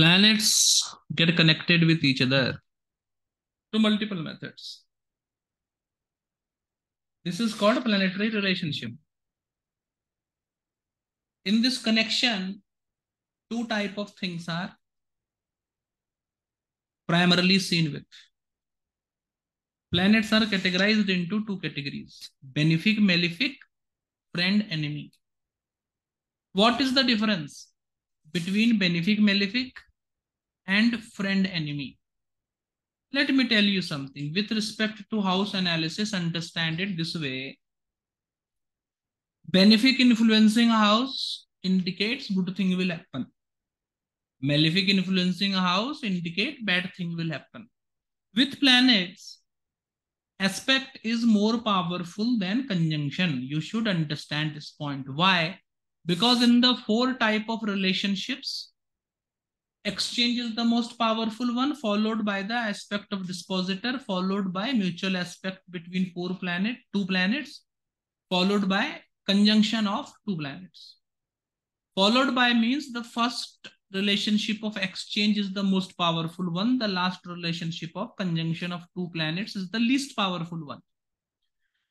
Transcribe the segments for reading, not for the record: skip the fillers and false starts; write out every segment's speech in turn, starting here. planets get connected with each other through multiple methods. This is called a planetary relationship. In this connection, two types of things are primarily seen with. Planets are categorized into two categories: benefic, malefic, friend, enemy. What is the difference between benefic, malefic and friend, enemy? Let me tell you something with respect to house analysis. Understand it this way. Benefic influencing a house indicates good thing will happen. Malefic influencing a house indicate bad thing will happen. With planets, aspect is more powerful than conjunction. You should understand this point. Why? Because in the four type of relationships, exchange is the most powerful one, followed by the aspect of dispositor, followed by mutual aspect between two planets, followed by conjunction of two planets. Followed by means the first relationship of exchange is the most powerful one. The last relationship of conjunction of two planets is the least powerful one.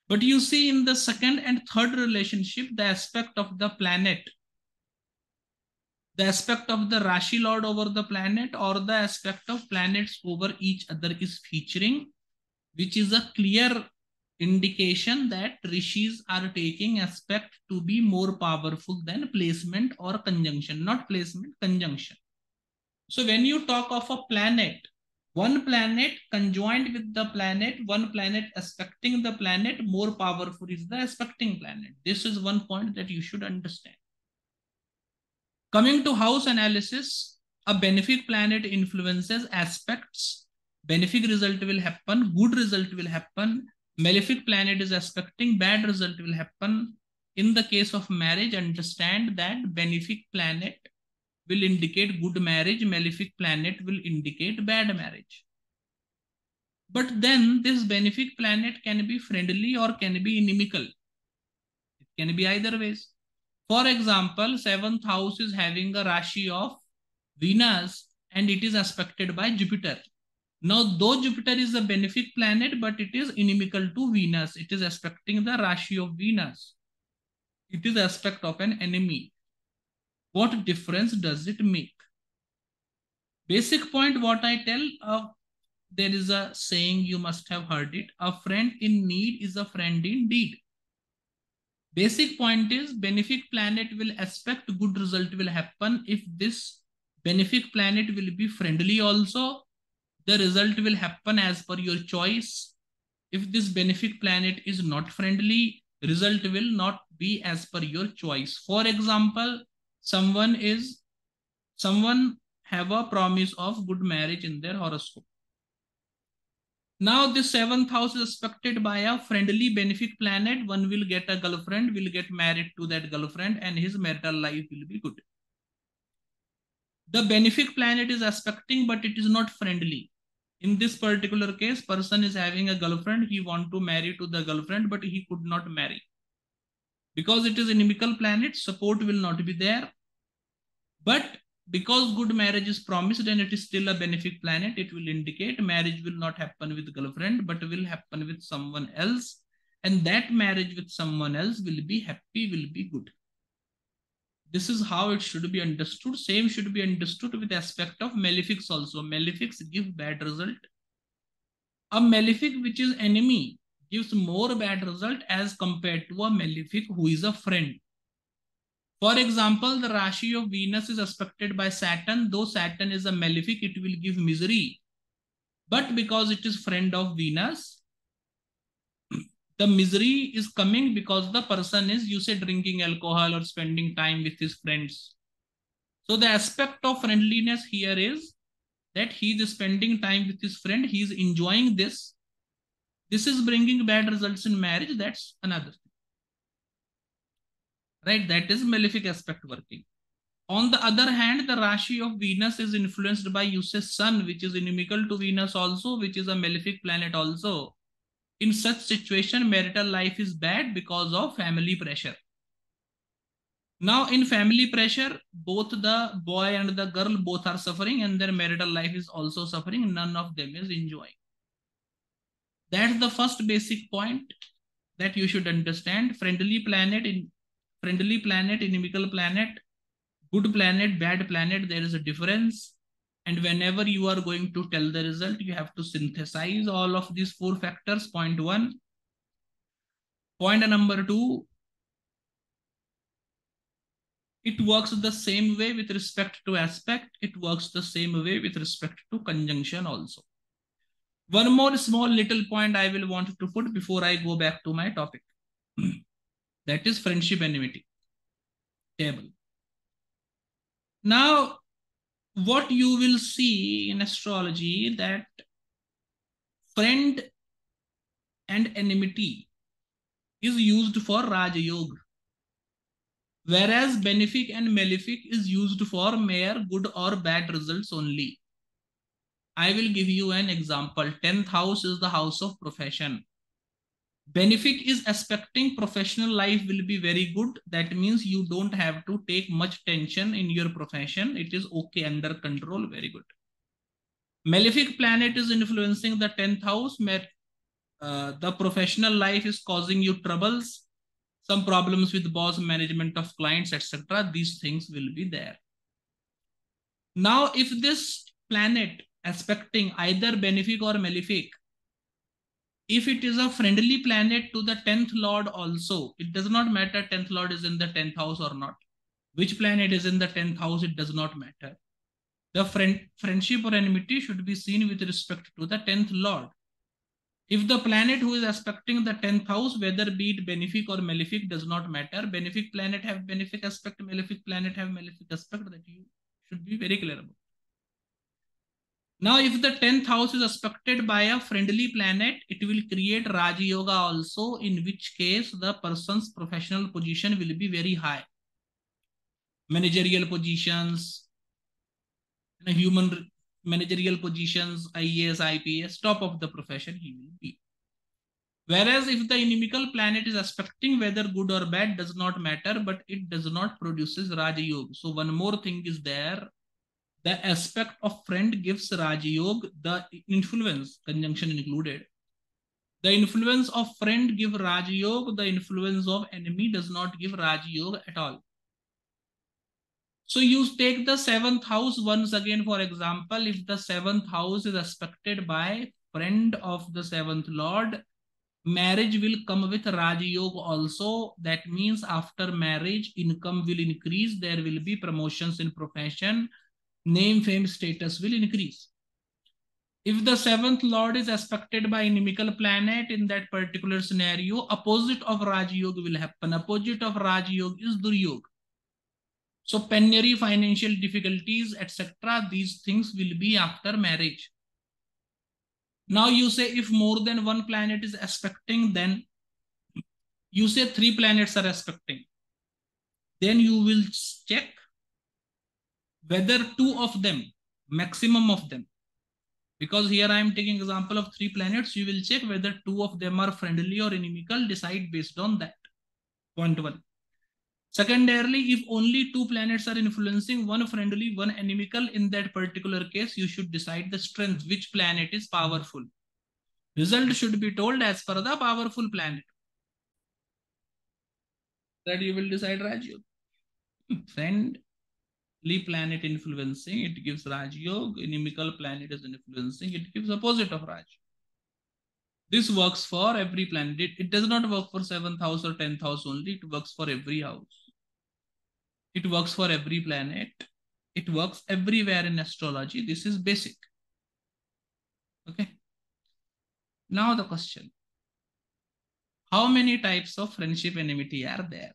But you see, in the second and third relationship, the aspect of the planet, the aspect of the Rashi lord over the planet or the aspect of planets over each other is featuring, which is a clear indication that rishis are taking aspect to be more powerful than placement or conjunction. Not placement, conjunction. So when you talk of a planet, one planet conjoined with the planet, one planet aspecting the planet, more powerful is the aspecting planet. This is one point that you should understand. Coming to house analysis, a benefic planet influences aspects. Benefic result will happen, good result will happen. Malefic planet is aspecting, bad result will happen. In the case of marriage, understand that benefic planet will indicate good marriage, malefic planet will indicate bad marriage. But then this benefic planet can be friendly or can be inimical. It can be either ways. For example, 7th house is having a Rashi of Venus and it is aspected by Jupiter. Now, though Jupiter is a benefic planet, but it is inimical to Venus. It is aspecting the Rashi of Venus. It is aspect of an enemy. What difference does it make? Basic point what I tell, there is a saying, you must have heard it. A friend in need is a friend indeed. Basic point is benefic planet will aspect, good result will happen. If this benefic planet will be friendly also, the result will happen as per your choice. If this benefic planet is not friendly, result will not be as per your choice. For example, someone have a promise of good marriage in their horoscope. Now the 7th house is aspected by a friendly benefic planet. One will get a girlfriend, will get married to that girlfriend, and his marital life will be good. The benefic planet is aspecting, but it is not friendly. In this particular case, person is having a girlfriend. He want to marry to the girlfriend, but he could not marry. Because it is inimical planet, support will not be there. But because good marriage is promised and it is still a benefic planet, it will indicate marriage will not happen with girlfriend, but will happen with someone else. And that marriage with someone else will be happy, will be good. This is how it should be understood. Same should be understood with aspect of malefics also. Malefics give bad result. A malefic which is enemy gives more bad result as compared to a malefic who is a friend. For example, the Rashi of Venus is aspected by Saturn. Though Saturn is a malefic, it will give misery. But because it is friend of Venus, the misery is coming because the person is, you say, drinking alcohol or spending time with his friends. So the aspect of friendliness here is that he is spending time with his friend. He is enjoying this. This is bringing bad results in marriage. That's another thing. Right? That is malefic aspect working. On the other hand, the Rashi of Venus is influenced by, you say, Sun, which is inimical to Venus also, which is a malefic planet also. In such situation, marital life is bad because of family pressure. Now in family pressure, both the boy and the girl both are suffering, and their marital life is also suffering. None of them is enjoying. That's the first basic point that you should understand. Friendly planet, inimical planet, good planet, bad planet, there is a difference. And whenever you are going to tell the result, you have to synthesize all of these four factors. Point one. Point number two, it works the same way with respect to aspect. It works the same way with respect to conjunction also. One more small little point I will want to put before I go back to my topic. That is friendship enmity table. Now, what you will see in astrology, that friend and enmity is used for Rajayoga, whereas benefic and malefic is used for mere good or bad results only. I will give you an example. 10th house is the house of profession. Benefic is expecting professional life will be very good. That means you don't have to take much tension in your profession. It is okay, under control, very good. Malefic planet is influencing the 10th house. The professional life is causing you troubles, some problems with boss, management of clients, etc. These things will be there. Now, if this planet aspecting either benefic or malefic, if it is a friendly planet to the 10th lord also, it does not matter 10th lord is in the 10th house or not. Which planet is in the 10th house, it does not matter. The friendship or enmity should be seen with respect to the 10th lord. If the planet who is aspecting the 10th house, whether be it benefic or malefic, does not matter. Benefic planet have benefic aspect, malefic planet have malefic aspect, that you should be very clear about. Now, if the 10th house is aspected by a friendly planet, it will create Rajayoga also, in which case the person's professional position will be very high. Managerial positions, human managerial positions, IAS, IPS, top of the profession he will be. Whereas if the inimical planet is aspecting, whether good or bad, does not matter, but it does not produce Rajayoga. So one more thing is there. The aspect of friend gives Rajayoga, the influence, conjunction included. The influence of friend gives Rajayoga, the influence of enemy does not give Rajayoga at all. So you take the 7th house once again, for example. If the 7th house is aspected by friend of the 7th lord, marriage will come with Rajayoga also. That means after marriage, income will increase. There will be promotions in profession. Name, fame, status will increase. If the 7th lord is aspected by inimical planet in that particular scenario, opposite of Rajayoga will happen. Opposite of Rajayoga is Duryoga. So penury, financial difficulties, etc. These things will be after marriage. Now you say if more than one planet is aspecting, then you say 3 planets are aspecting. Then you will check whether 2 of them, maximum of them, because here I am taking example of 3 planets, you will check whether 2 of them are friendly or inimical, decide based on that. Point one. Secondarily, if only 2 planets are influencing, 1 friendly, 1 inimical, in that particular case, you should decide the strength, which planet is powerful. Result should be told as per the powerful planet. That you will decide Rajayoga. Friend. Planet influencing, it gives Rajayoga. Inimical planet is influencing, it gives opposite of Rajayoga. This works for every planet. It does not work for 7th house or 10th house only. It works for every house. It works for every planet. It works everywhere in astrology. This is basic. Okay. Now the question. How many types of friendship enmity are there?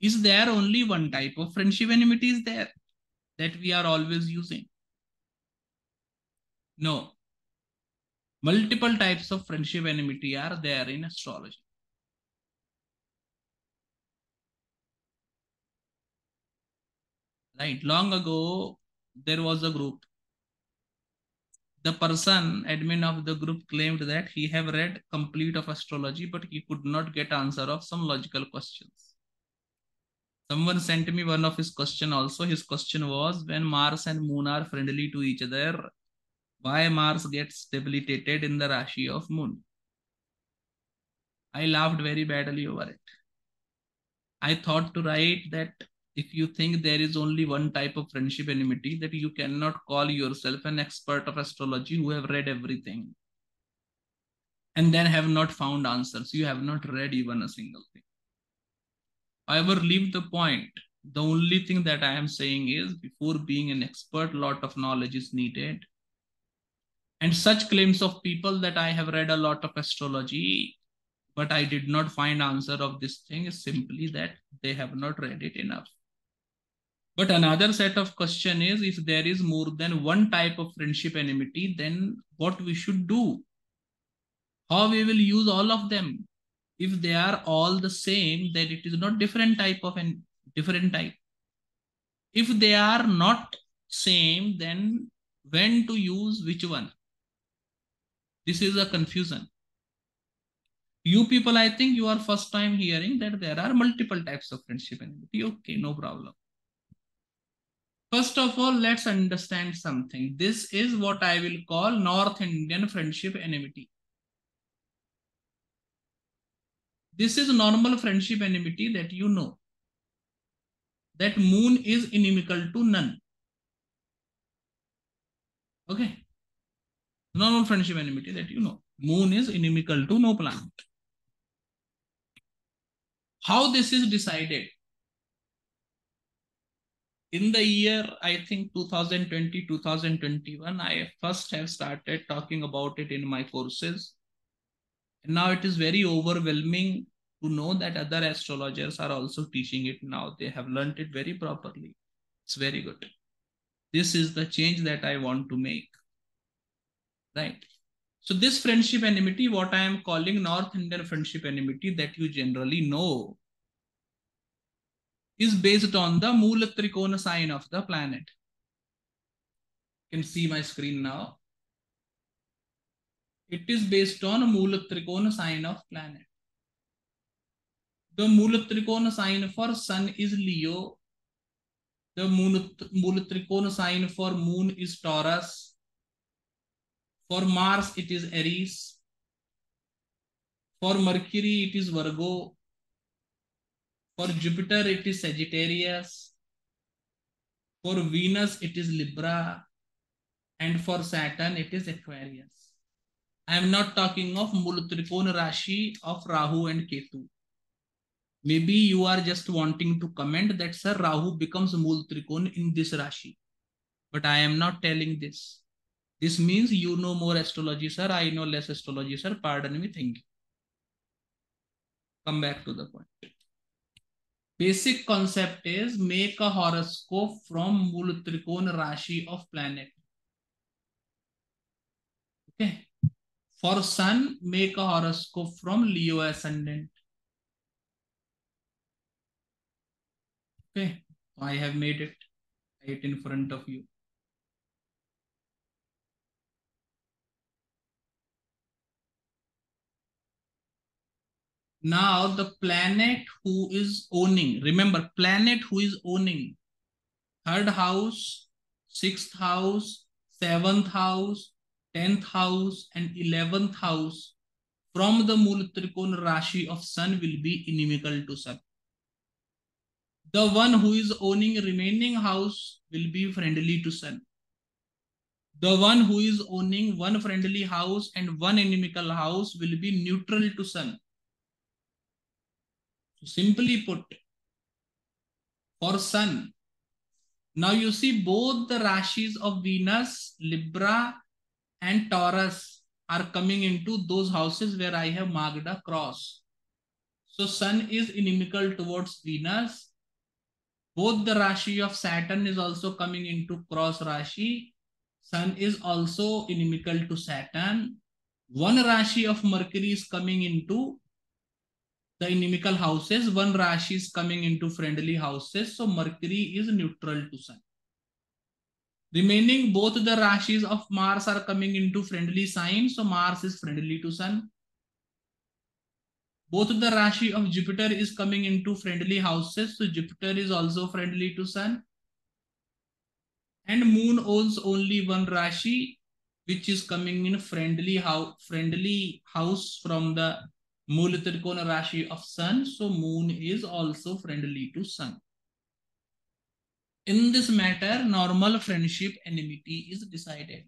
Is there only one type of friendship enmity is there that we are always using? No. Multiple types of friendship enmity are there in astrology. Right. Long ago, there was a group. The person, admin of the group, claimed that he have read complete of astrology, but he could not get answer of some logical questions. Someone sent me one of his question also. His question was, when Mars and Moon are friendly to each other, why Mars gets debilitated in the Rashi of Moon? I laughed very badly over it. I thought to write that if you think there is only one type of friendship enmity, that you cannot call yourself an expert of astrology who have read everything and then have not found answers. You have not read even a single thing. However, leave the point. The only thing that I am saying is, before being an expert, lot of knowledge is needed. And such claims of people that I have read a lot of astrology, but I did not find answer of this thing, is simply that they have not read it enough. But another set of question is, if there is more than one type of friendship enmity, then what we should do? How we will use all of them? If they are all the same, then it is not different type of a different type. If they are not same, then when to use which one? This is a confusion. You people, I think you are first time hearing that there are multiple types of friendship enmity. Okay, no problem. First of all, let's understand something. This is what I will call North Indian friendship enmity. This is normal friendship enmity that you know. That Moon is inimical to none. Okay. Normal friendship enmity that you know. Moon is inimical to no planet. How this is decided? In the year, I think 2020-2021, I first have started talking about it in my courses. Now it is very overwhelming to know that other astrologers are also teaching it now. They have learnt it very properly. It's very good. This is the change that I want to make. Right. So this friendship enmity, what I am calling North Indian friendship enmity that you generally know, is based on the Moola Trikona sign of the planet. You can see my screen now. It is based on a Moola Trikona sign of planet. The Moola Trikona sign for Sun is Leo. The Moola Trikona sign for Moon is Taurus. For Mars, it is Aries. For Mercury, it is Virgo. For Jupiter, it is Sagittarius. For Venus, it is Libra. And for Saturn, it is Aquarius. I am not talking of Moola Trikona Rashi of Rahu and Ketu. Maybe you are just wanting to comment that, sir, Rahu becomes Moola Trikona in this Rashi. But I am not telling this. This means you know more astrology, sir. I know less astrology, sir. Pardon me, thank you. Come back to the point. Basic concept is, make a horoscope from Moola Trikona Rashi of planet. Okay. For Sun, make a horoscope from Leo ascendant. Okay, I have made it right in front of you. Now the planet who is owning, remember, planet who is owning 3rd house, 6th house, 7th house, 10th house and 11th house from the Moola Trikona Rashi of Sun will be inimical to Sun. The one who is owning remaining house will be friendly to Sun. The one who is owning one friendly house and one inimical house will be neutral to Sun. So simply put, for Sun, now you see both the Rashis of Venus, Libra, and Taurus are coming into those houses where I have marked a cross. So Sun is inimical towards Venus. Both the Rashi of Saturn is also coming into cross Rashi. Sun is also inimical to Saturn. One Rashi of Mercury is coming into the inimical houses. One Rashi is coming into friendly houses. So Mercury is neutral to Sun. Remaining, both the Rashis of Mars are coming into friendly signs, so Mars is friendly to Sun. Both the Rashi of Jupiter is coming into friendly houses. So Jupiter is also friendly to Sun. And Moon owns only one Rashi, which is coming in friendly house from the Mula Trikona Rashi of Sun. So Moon is also friendly to Sun. In this matter, normal friendship enmity is decided.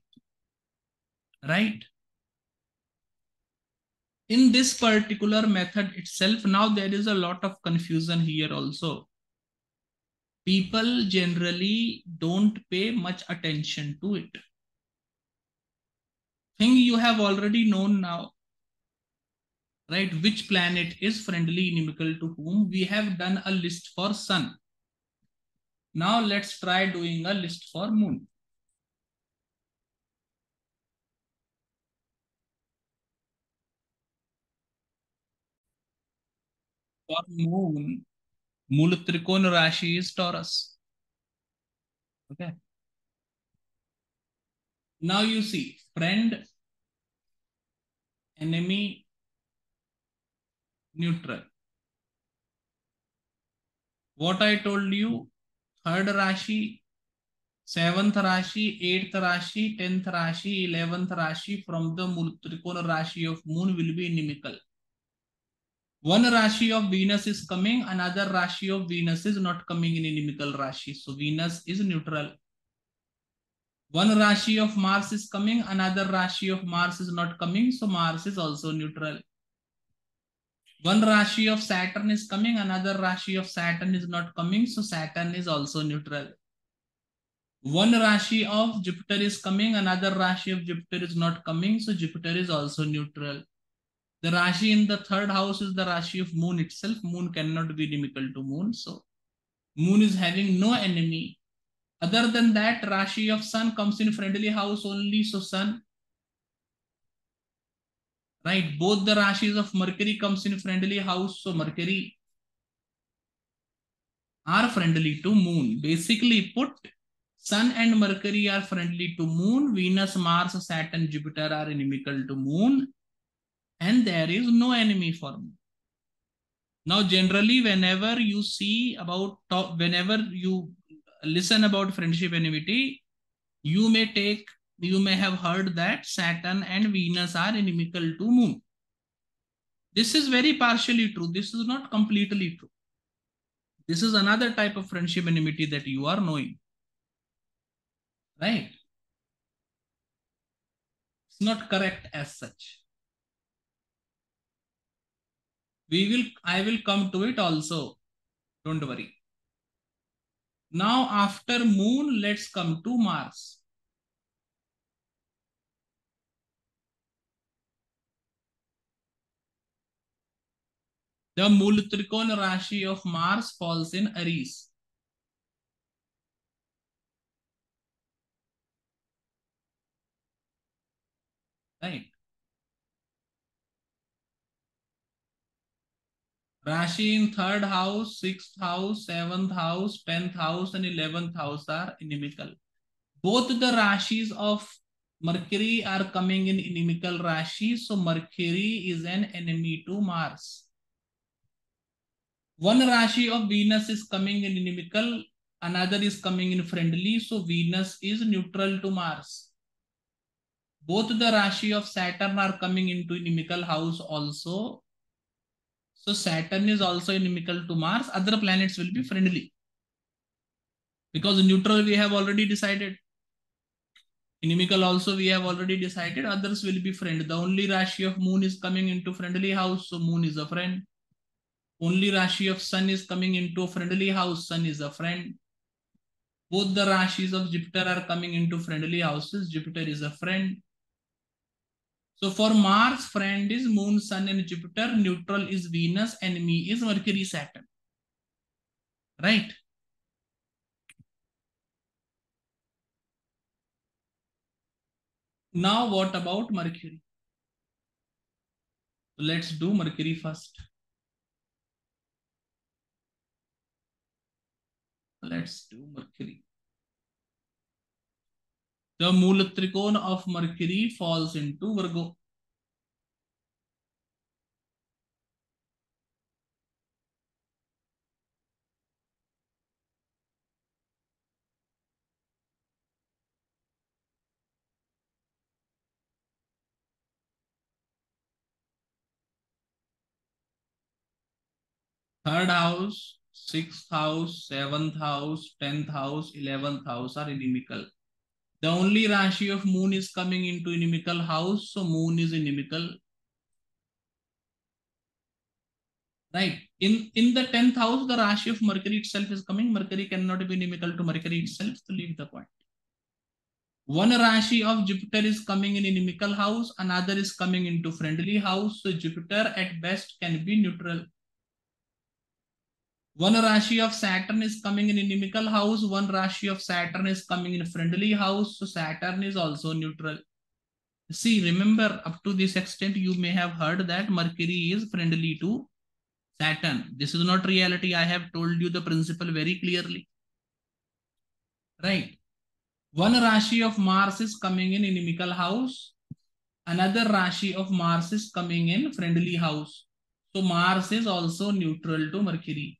Right? In this particular method itself, now there is a lot of confusion here also. People generally don't pay much attention to it. Thing you have already known now, right? Which planet is friendly inimical to whom? We have done a list for Sun. Now let's try doing a list for Moon. For Moon, Mula Trikona Rashi is Taurus. Okay. Now you see friend, enemy, neutral. What I told you, 3rd Rashi, 7th Rashi, 8th Rashi, 10th Rashi, 11th Rashi from the Mula Trikona Rashi of Moon will be inimical. One Rashi of Venus is coming, another Rashi of Venus is not coming in inimical Rashi. So Venus is neutral. One Rashi of Mars is coming, another Rashi of Mars is not coming. So Mars is also neutral. One Rashi of Saturn is coming, another Rashi of Saturn is not coming. So Saturn is also neutral. One Rashi of Jupiter is coming, another Rashi of Jupiter is not coming. So Jupiter is also neutral. The Rashi in the 3rd house is the Rashi of Moon itself. Moon cannot be inimical to Moon. So Moon is having no enemy. Other than that, Rashi of Sun comes in friendly house only. So Sun, right? Both the Rashis of Mercury comes in friendly house. So Mercury are friendly to Moon. Basically put, Sun and Mercury are friendly to Moon. Venus, Mars, Saturn, Jupiter are inimical to Moon. And there is no enemy for Moon. Now, generally, whenever you see about, whenever you listen about friendship enmity, you may have heard that Saturn and Venus are inimical to Moon. This is very partially true. This is not completely true. This is another type of friendship enmity that you are knowing. Right? It's not correct as such. I will come to it also. Don't worry. Now after Moon, let's come to Mars. The Mula Trikona Rashi of Mars falls in Aries. Right. Rashi in 3rd house, 6th house, 7th house, 10th house and 11th house are inimical. Both the Rashis of Mercury are coming in inimical Rashi. So Mercury is an enemy to Mars. One Rashi of Venus is coming in inimical. Another is coming in friendly. So Venus is neutral to Mars. Both the Rashi of Saturn are coming into inimical house also. So Saturn is also inimical to Mars. Other planets will be friendly. Because neutral we have already decided. Inimical also we have already decided. Others will be friend. The only Rashi of Moon is coming into friendly house. So Moon is a friend. Only Rashi of Sun is coming into friendly house. Sun is a friend. Both the Rashis of Jupiter are coming into friendly houses. Jupiter is a friend. So for Mars, friend is Moon, Sun and Jupiter, neutral is Venus, enemy is Mercury, Saturn. Right? Now what about Mercury? Let's do Mercury first. Let's do Mercury. The Mula Trikona of Mercury falls into Virgo. Third house, sixth house, seventh house, 10th house, 11th house are inimical. The only Rashi of moon is coming into inimical house. So moon is inimical. Right. In the 10th house, the Rashi of Mercury itself is coming. Mercury cannot be inimical to Mercury itself. So leave the point. One Rashi of Jupiter is coming in inimical house. Another is coming into friendly house. So Jupiter at best can be neutral. One Rashi of Saturn is coming in inimical house. One Rashi of Saturn is coming in friendly house. So Saturn is also neutral. See, remember, up to this extent, you may have heard that Mercury is friendly to Saturn. This is not reality. I have told you the principle very clearly. Right. One Rashi of Mars is coming in inimical house. Another Rashi of Mars is coming in friendly house. So Mars is also neutral to Mercury.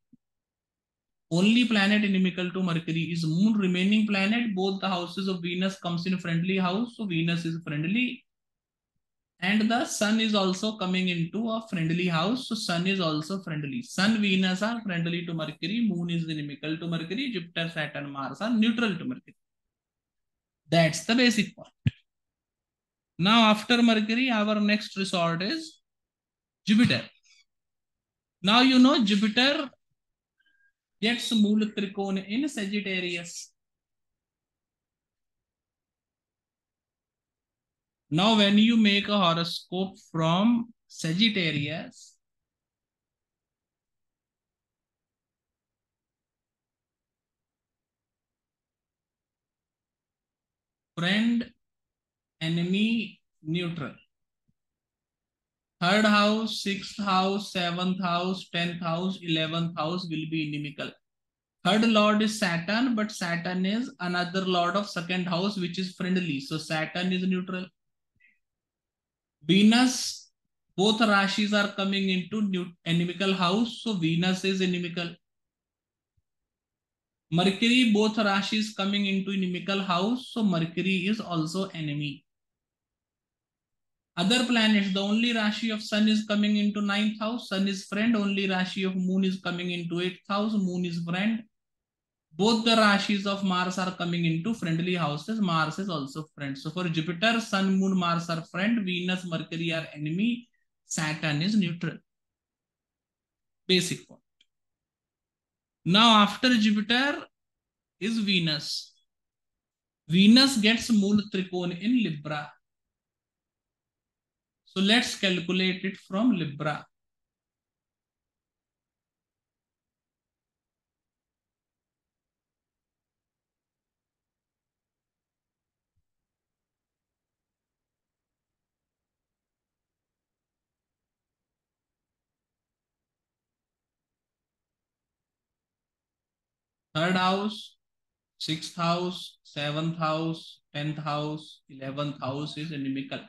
Only planet inimical to Mercury is moon. Remaining planet, both the houses of Venus comes in friendly house. So Venus is friendly. And the sun is also coming into a friendly house. So sun is also friendly. Sun, Venus are friendly to Mercury. Moon is inimical to Mercury. Jupiter, Saturn, Mars are neutral to Mercury. That's the basic point. Now after Mercury, our next resort is Jupiter. Now you know Jupiter gets Mool Trikon in Sagittarius. Now when you make a horoscope from Sagittarius, friend, enemy, neutral. Third house, sixth house, seventh house, 10th house, 11th house will be inimical. Third lord is Saturn, but Saturn is another lord of second house, which is friendly. So Saturn is neutral. Venus, both Rashis are coming into inimical house. So Venus is inimical. Mercury, both Rashis coming into inimical house. So Mercury is also enemy. Other planets, the only Rashi of Sun is coming into 9th house. Sun is friend. Only Rashi of Moon is coming into 8th house. Moon is friend. Both the Rashis of Mars are coming into friendly houses. Mars is also friend. So for Jupiter, Sun, Moon, Mars are friend. Venus, Mercury are enemy. Saturn is neutral. Basic point. Now after Jupiter is Venus. Venus gets Mool Trikon in Libra. So let's calculate it from Libra. Third house, sixth house, seventh house, 10th house, 11th house is inimical.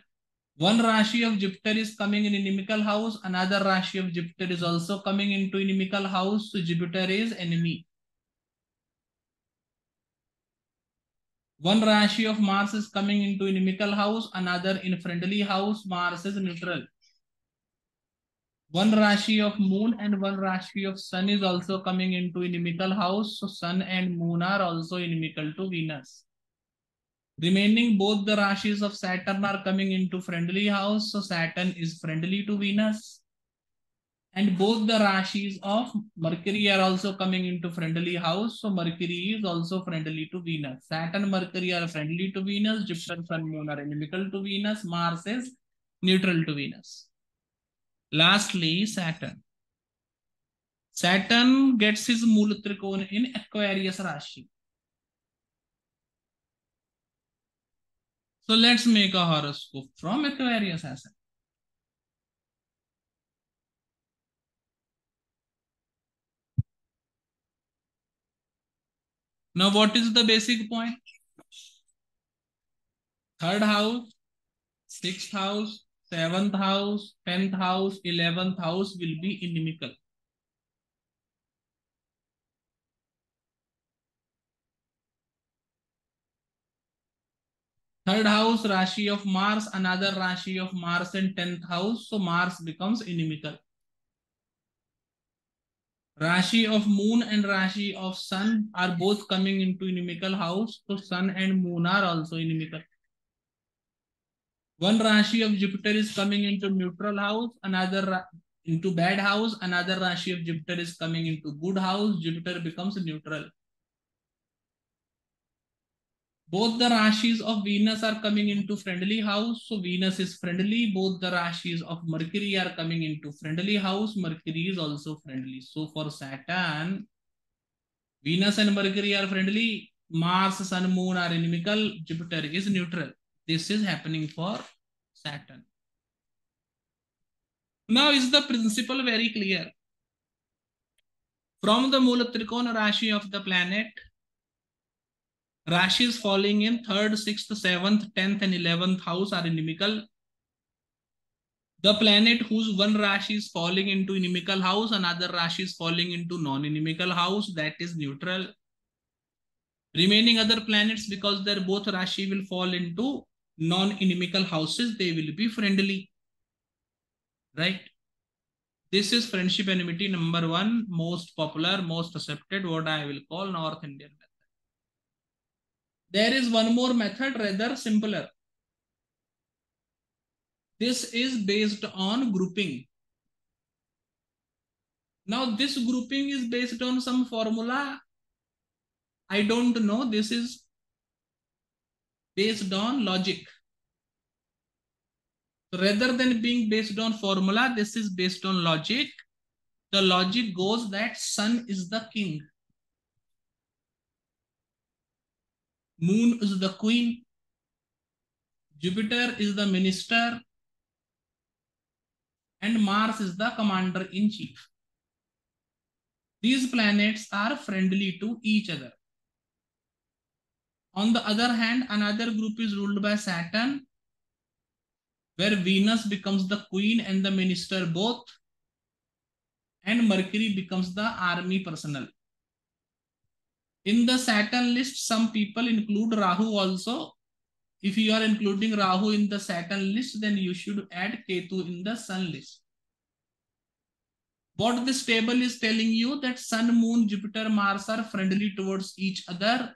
One Rashi of Jupiter is coming in inimical house. Another Rashi of Jupiter is also coming into inimical house. So Jupiter is enemy. One Rashi of Mars is coming into inimical house. Another in friendly house. Mars is neutral. One Rashi of Moon and one Rashi of Sun is also coming into inimical house. So Sun and Moon are also inimical to Venus. Remaining, both the Rashis of Saturn are coming into friendly house. So Saturn is friendly to Venus. And both the Rashis of Mercury are also coming into friendly house. So Mercury is also friendly to Venus. Saturn, Mercury are friendly to Venus. Jupiter, Sun, Moon are inimical to Venus. Mars is neutral to Venus. Lastly, Saturn. Saturn gets his Mool Trikon in Aquarius Rashi. So let's make a horoscope from Aquarius ascendant. Now what is the basic point? Third house, sixth house, seventh house, 10th house, 11th house will be inimical. Third house, Rashi of Mars, another Rashi of Mars in 10th house. So Mars becomes inimical. Rashi of moon and Rashi of sun are both coming into inimical house. So sun and moon are also inimical. One Rashi of Jupiter is coming into neutral house, another into bad house, another Rashi of Jupiter is coming into good house. Jupiter becomes neutral. Both the Rashis of Venus are coming into friendly house. So Venus is friendly. Both the Rashis of Mercury are coming into friendly house. Mercury is also friendly. So for Saturn, Venus and Mercury are friendly. Mars, Sun, Moon are inimical. Jupiter is neutral. This is happening for Saturn. Now is the principle very clear? From the Mula Trikona Rashi of the planet, Rashis falling in 3rd, 6th, 7th, 10th and 11th house are inimical. The planet whose one Rashi is falling into inimical house, another Rashi is falling into non-inimical house, that is neutral. Remaining other planets, because their both Rashi will fall into non-inimical houses, they will be friendly. Right? This is friendship enmity number 1, most popular, most accepted, what I will call North Indian method. There is one more method, rather simpler. This is based on grouping. Now this grouping is based on some formula. I don't know. This is based on logic. Rather than being based on formula, this is based on logic. The logic goes that sun is the king. Moon is the queen. Jupiter is the minister. And Mars is the commander-in-chief. These planets are friendly to each other. On the other hand, another group is ruled by Saturn, where Venus becomes the queen and the minister both, and Mercury becomes the army personnel. In the Saturn list, some people include Rahu also. If you are including Rahu in the Saturn list, then you should add Ketu in the Sun list. What this table is telling you, that Sun, Moon, Jupiter, Mars are friendly towards each other.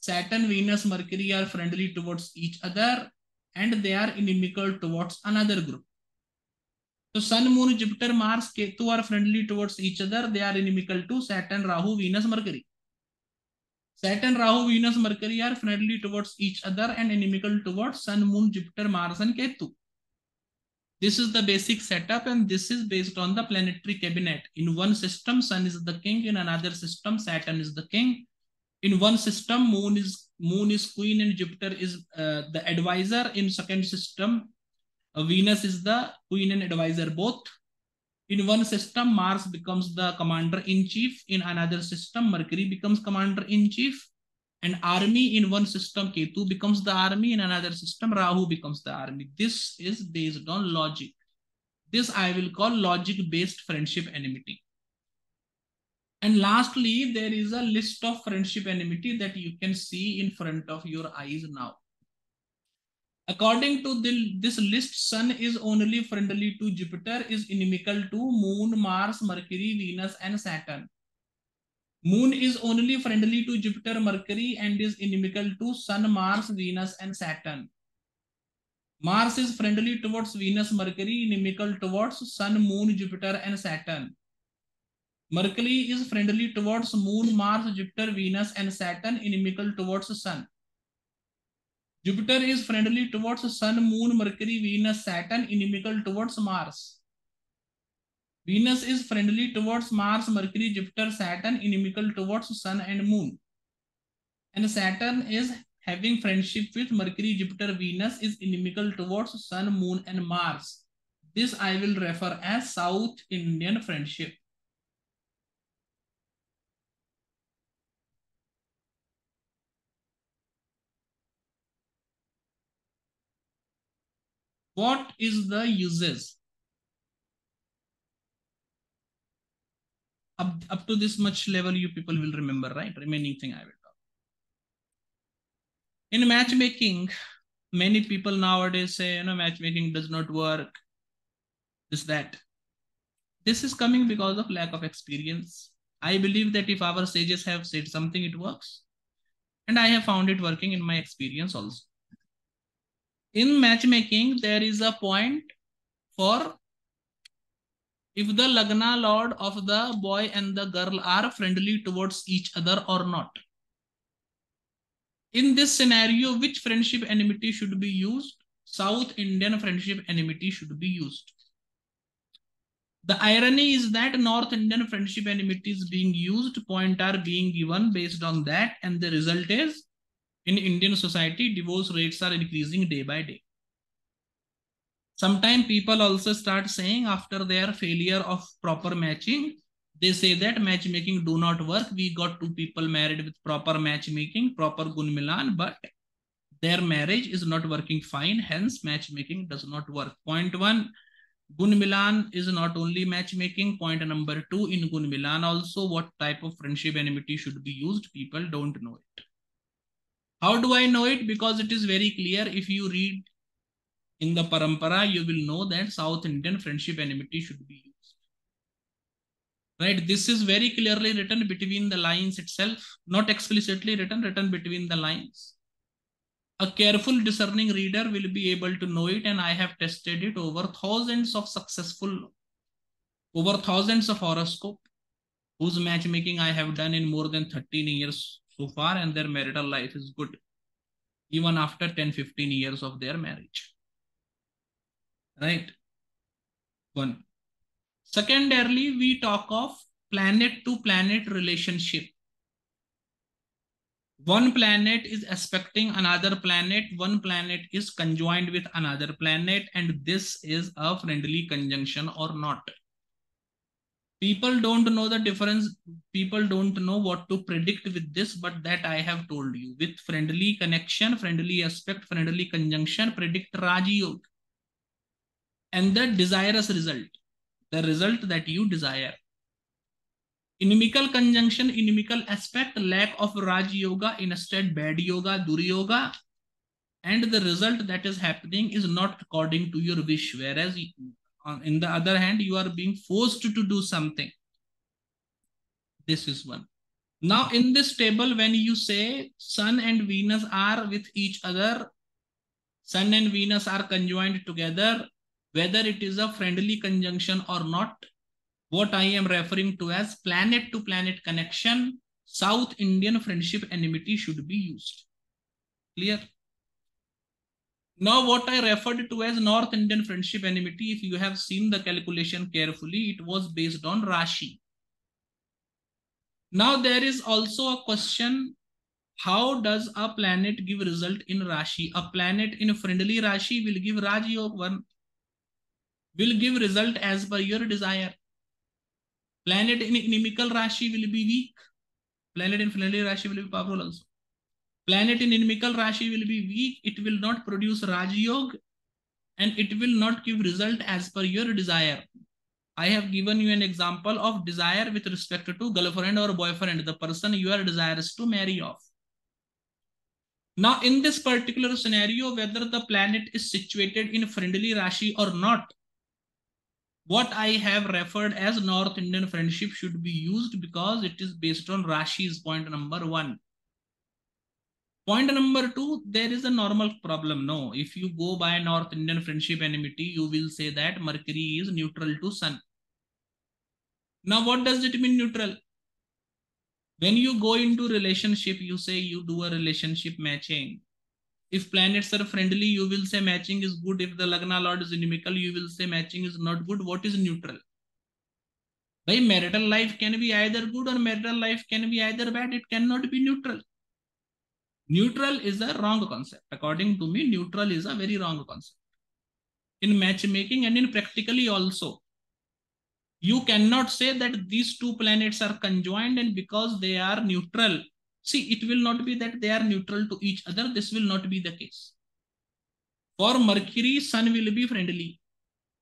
Saturn, Venus, Mercury are friendly towards each other. And they are inimical towards another group. So Sun, Moon, Jupiter, Mars, Ketu are friendly towards each other. They are inimical to Saturn, Rahu, Venus, Mercury. Saturn, Rahu, Venus, Mercury are friendly towards each other and inimical towards Sun, Moon, Jupiter, Mars and Ketu. This is the basic setup, and this is based on the planetary cabinet. In one system, Sun is the king. In another system, Saturn is the king. In one system, Moon is queen and Jupiter is the advisor. In second system, Venus is the queen and advisor both. In one system, Mars becomes the commander-in-chief. In another system, Mercury becomes commander-in-chief. And army, in one system, Ketu becomes the army. In another system, Rahu becomes the army. This is based on logic. This I will call logic-based friendship enmity. And lastly, there is a list of friendship enmity that you can see in front of your eyes now. According to this list, Sun is only friendly to Jupiter, is inimical to Moon, Mars, Mercury, Venus, and Saturn. Moon is only friendly to Jupiter, Mercury, and is inimical to Sun, Mars, Venus, and Saturn. Mars is friendly towards Venus, Mercury, inimical towards Sun, Moon, Jupiter, and Saturn. Mercury is friendly towards Moon, Mars, Jupiter, Venus, and Saturn, inimical towards Sun. Jupiter is friendly towards Sun, Moon, Mercury, Venus, Saturn, inimical towards Mars. Venus is friendly towards Mars, Mercury, Jupiter, Saturn, inimical towards Sun and Moon. And Saturn is having friendship with Mercury, Jupiter, Venus, is inimical towards Sun, Moon and Mars. This I will refer as South Indian friendship. What is the uses? Up to this much level, you people will remember, right? Remaining thing I will talk. In matchmaking, many people nowadays say, matchmaking does not work. This, that. This is coming because of lack of experience. I believe that if our sages have said something, it works. And I have found it working in my experience also. In matchmaking, there is a point for if the Lagna lord of the boy and the girl are friendly towards each other or not. In this scenario, which friendship enmity should be used? South Indian friendship enmity should be used. The irony is that North Indian friendship enmity is being used, points are being given based on that, and the result is, in Indian society, divorce rates are increasing day by day. Sometimes people also start saying after their failure of proper matching, they say that matchmaking do not work. We got two people married with proper matchmaking, proper Gun Milan, but their marriage is not working fine. Hence, matchmaking does not work. Point one, Gun Milan is not only matchmaking. Point number two, in Gun Milan also, what type of friendship enmity should be used? People don't know it. How do I know it? Because it is very clear. If you read in the Parampara, you will know that South Indian friendship enmity should be used. Right, this is very clearly written between the lines itself, not explicitly written, written between the lines. A careful, discerning reader will be able to know it, and I have tested it over thousands of horoscope, whose matchmaking I have done in more than 13 years so far, and their marital life is good, even after 10-15 years of their marriage. Right? One. Secondarily, we talk of planet-to-planet relationship. One planet is aspecting another planet. One planet is conjoined with another planet. And this is a friendly conjunction or not. People don't know the difference. People don't know what to predict with this, but that I have told you. With friendly connection, friendly aspect, friendly conjunction, predict Rajayoga. And the desirous result. The result that you desire. Inimical conjunction, inimical aspect, lack of Raj Yoga, instead bad yoga, Duryoga, and the result that is happening is not according to your wish. Whereas, in the other hand, you are being forced to do something. This is one. Now, in this table, when you say Sun and Venus are with each other, Sun and Venus are conjoined together, whether it is a friendly conjunction or not, what I am referring to as planet-to-planet connection, South Indian friendship enmity should be used. Clear? Now what I referred to as North Indian friendship enmity, if you have seen the calculation carefully, it was based on Rashi. Now there is also a question, how does a planet give result in Rashi? A planet in friendly Rashi will give Rajayoga 1. Will give result as per your desire. Planet in inimical Rashi will be weak. Planet in friendly Rashi will be powerful also. Planet in inimical Rashi will be weak. It will not produce Rajayoga and it will not give result as per your desire. I have given you an example of desire with respect to girlfriend or boyfriend, the person you are desirous to marry off. Now in this particular scenario, whether the planet is situated in friendly Rashi or not, what I have referred as North Indian friendship should be used because it is based on Rashi's point number one. Point number two, there is a normal problem. No, if you go by North Indian friendship enmity, you will say that Mercury is neutral to Sun. Now, what does it mean neutral? When you go into relationship, you say you do a relationship matching. If planets are friendly, you will say matching is good. If the Lagna Lord is inimical, you will say matching is not good. What is neutral? By marital life can be either good or marital life can be either bad. It cannot be neutral. Neutral is a wrong concept. According to me, neutral is a very wrong concept. In matchmaking and in practically also, you cannot say that these two planets are conjoined and because they are neutral. See, it will not be that they are neutral to each other. This will not be the case. For Mercury, Sun will be friendly.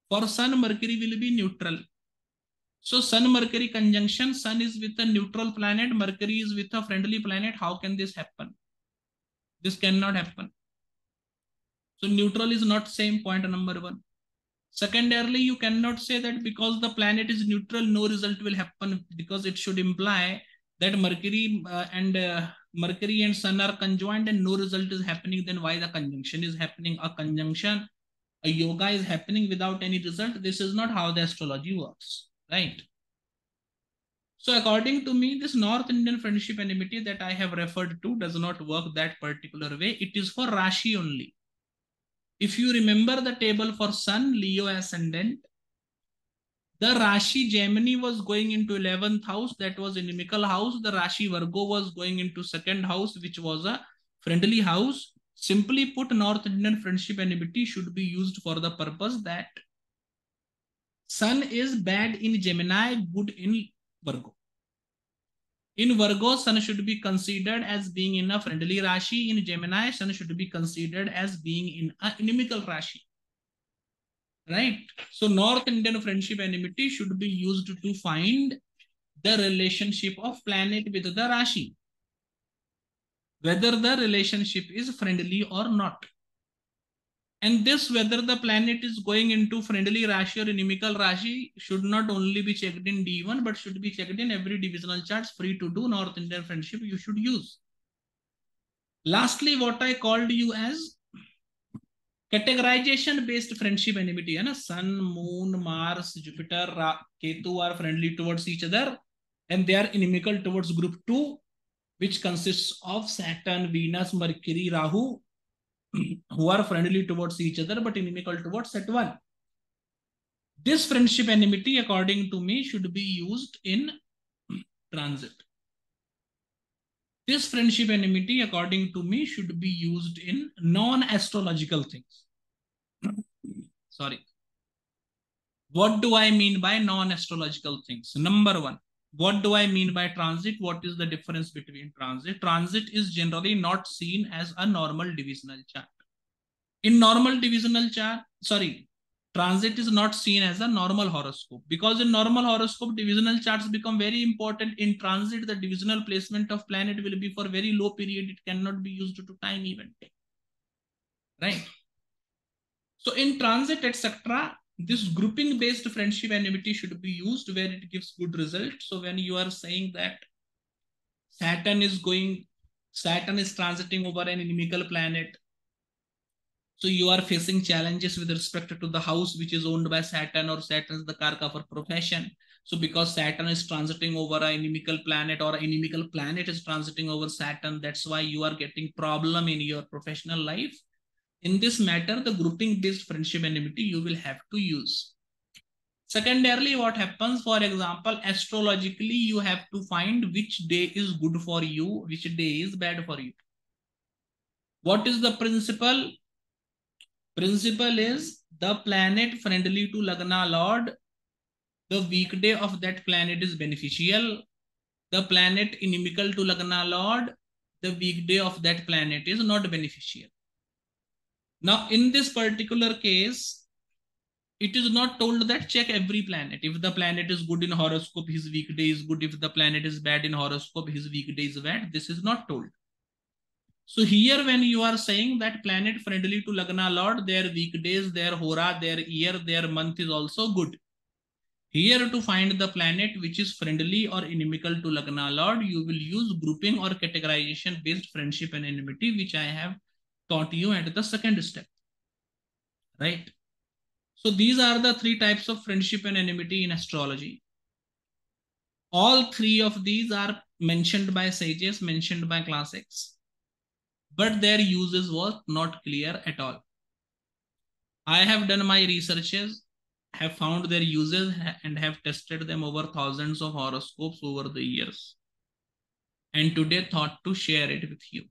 For Sun, Mercury will be neutral. So Sun-Mercury conjunction, Sun is with a neutral planet, Mercury is with a friendly planet. How can this happen? This cannot happen. So neutral is not same, point number one. Secondarily, you cannot say that because the planet is neutral, no result will happen, because it should imply that Mercury and Sun are conjoined and no result is happening. Then why the conjunction is happening? A conjunction, a yoga is happening without any result. This is not how the astrology works, right? So according to me, this North Indian friendship enmity that I have referred to does not work that particular way. It is for Rashi only. If you remember the table for Sun, Leo ascendant, the Rashi Gemini was going into 11th house, that was inimical house. The Rashi Virgo was going into 2nd house, which was a friendly house. Simply put, North Indian friendship enmity should be used for the purpose that Sun is bad in Gemini, good in Virgo. In Virgo, Sun should be considered as being in a friendly Rashi. In Gemini, Sun should be considered as being in an inimical Rashi. Right? So North Indian friendship enmity should be used to find the relationship of planet with the Rashi, whether the relationship is friendly or not. And this, whether the planet is going into friendly Rashi or inimical Rashi, should not only be checked in D1, but should be checked in every divisional chart. Free to do North Indian friendship you should use. Lastly, what I called you as categorization based friendship enmity, na? Sun, Moon, Mars, Jupiter, Ketu are friendly towards each other, and they are inimical towards group 2, which consists of Saturn, Venus, Mercury, Rahu, who are friendly towards each other but inimical towards set 1. This friendship enmity, according to me, should be used in transit. This friendship enmity, according to me, should be used in non-astrological things. Sorry. What do I mean by non-astrological things? Number one, what do I mean by transit? What is the difference between transit? Transit is generally not seen as a normal divisional chart. In normal divisional chart, sorry, transit is not seen as a normal horoscope, because in normal horoscope, divisional charts become very important. In transit, the divisional placement of planet will be for very low period. It cannot be used to time event, right? So in transit, etc., this grouping based friendship enmity should be used where it gives good result. So when you are saying that Saturn is transiting over an inimical planet, so you are facing challenges with respect to the house which is owned by Saturn, or Saturn is the karka for profession. So because Saturn is transiting over an inimical planet, or an inimical planet is transiting over Saturn, that's why you are getting problem in your professional life. In this matter, the grouping based friendship enmity you will have to use. Secondarily, what happens, for example, astrologically, you have to find which day is good for you, which day is bad for you. What is the principle? Principle is the planet friendly to Lagna Lord, the weekday of that planet is beneficial. The planet inimical to Lagna Lord, the weekday of that planet is not beneficial. Now, in this particular case, it is not told that check every planet. If the planet is good in horoscope, his weekday is good. If the planet is bad in horoscope, his weekday is bad. This is not told. So here, when you are saying that planet friendly to Lagna Lord, their weekdays, their hora, their year, their month is also good. Here to find the planet which is friendly or inimical to Lagna Lord, you will use grouping or categorization based friendship and enmity, which I have taught you at the second step, right? So these are the three types of friendship and enmity in astrology. All three of these are mentioned by sages, mentioned by classics, but their uses were not clear at all. I have done my researches, have found their uses, and have tested them over thousands of horoscopes over the years, and today thought to share it with you.